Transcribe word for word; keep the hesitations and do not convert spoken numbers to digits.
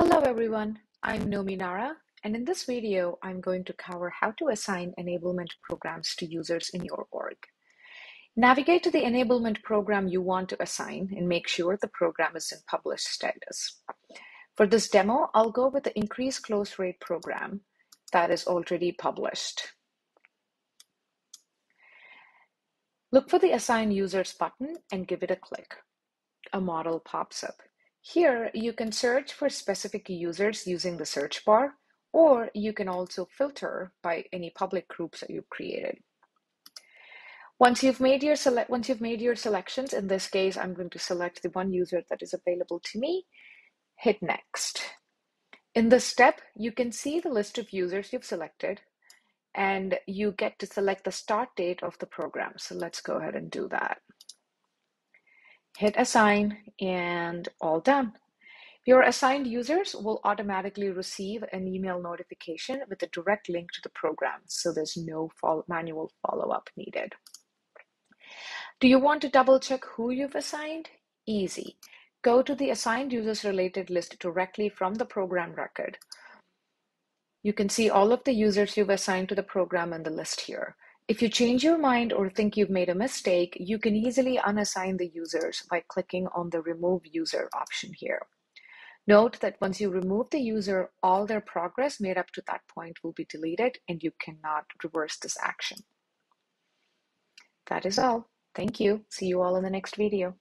Hello everyone, I'm Nomi Nara, and in this video, I'm going to cover how to assign enablement programs to users in your org. Navigate to the enablement program you want to assign and make sure the program is in published status. For this demo, I'll go with the increase close rate program that is already published. Look for the assign users button and give it a click. A model pops up. Here, you can search for specific users using the search bar, or you can also filter by any public groups that you've created. Once you've made your select, once you've made your selections, in this case, I'm going to select the one user that is available to me, hit next. In this step, you can see the list of users you've selected, and you get to select the start date of the program. So let's go ahead and do that. Hit assign and all done. Your assigned users will automatically receive an email notification with a direct link to the program, so there's no follow manual follow-up needed. Do you want to double check who you've assigned? Easy. Go to the assigned users related list directly from the program record. You can see all of the users you've assigned to the program in the list here. If you change your mind or think you've made a mistake, you can easily unassign the users by clicking on the remove user option here. Note that once you remove the user, all their progress made up to that point will be deleted and you cannot reverse this action. That is all. Thank you. See you all in the next video.